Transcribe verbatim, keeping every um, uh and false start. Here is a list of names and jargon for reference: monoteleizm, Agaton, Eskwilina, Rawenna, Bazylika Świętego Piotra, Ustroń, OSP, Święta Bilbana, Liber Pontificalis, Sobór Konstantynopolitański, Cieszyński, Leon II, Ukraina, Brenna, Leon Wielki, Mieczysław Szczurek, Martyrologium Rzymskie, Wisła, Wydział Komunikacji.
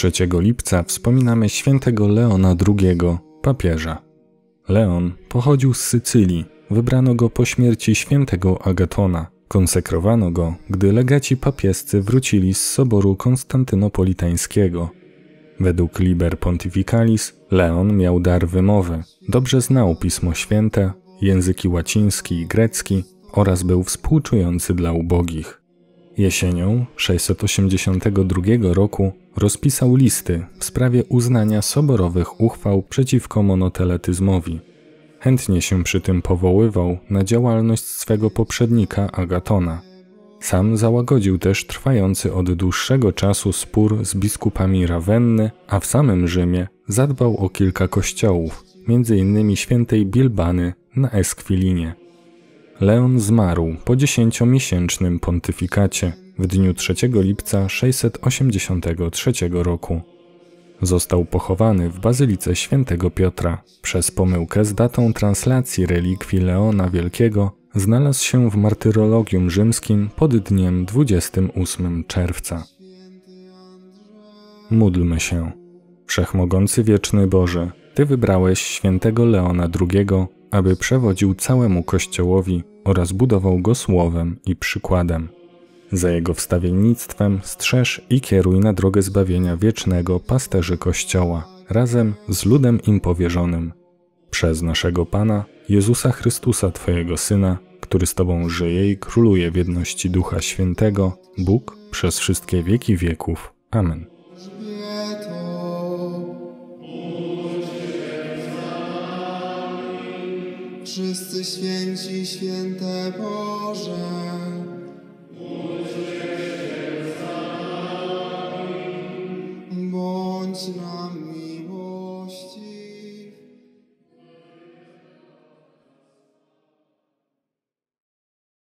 trzeciego lipca wspominamy świętego Leona drugiego, papieża. Leon pochodził z Sycylii, wybrano go po śmierci świętego Agatona. Konsekrowano go, gdy legaci papiescy wrócili z Soboru Konstantynopolitańskiego. Według Liber Pontificalis Leon miał dar wymowy, dobrze znał Pismo Święte, języki łaciński i grecki oraz był współczujący dla ubogich. Jesienią sześćset osiemdziesiątego drugiego roku rozpisał listy w sprawie uznania soborowych uchwał przeciwko monoteletyzmowi. Chętnie się przy tym powoływał na działalność swego poprzednika Agatona. Sam załagodził też trwający od dłuższego czasu spór z biskupami Rawenny, a w samym Rzymie zadbał o kilka kościołów, między innymi Świętej Bilbany na Eskwilinie. Leon zmarł po dziesięciomiesięcznym pontyfikacie w dniu trzeciego lipca sześćset osiemdziesiątego trzeciego roku. Został pochowany w Bazylice Świętego Piotra. Przez pomyłkę z datą translacji relikwii Leona Wielkiego znalazł się w Martyrologium Rzymskim pod dniem dwudziestego ósmego czerwca. Módlmy się. Wszechmogący wieczny Boże, Ty wybrałeś świętego Leona drugiego, aby przewodził całemu Kościołowi oraz budował go słowem i przykładem. Za jego wstawiennictwem strzeż i kieruj na drogę zbawienia wiecznego pasterzy Kościoła, razem z ludem im powierzonym. Przez naszego Pana, Jezusa Chrystusa Twojego Syna, który z Tobą żyje i króluje w jedności Ducha Świętego, Bóg przez wszystkie wieki wieków. Amen. Wszyscy święci, święte Boże.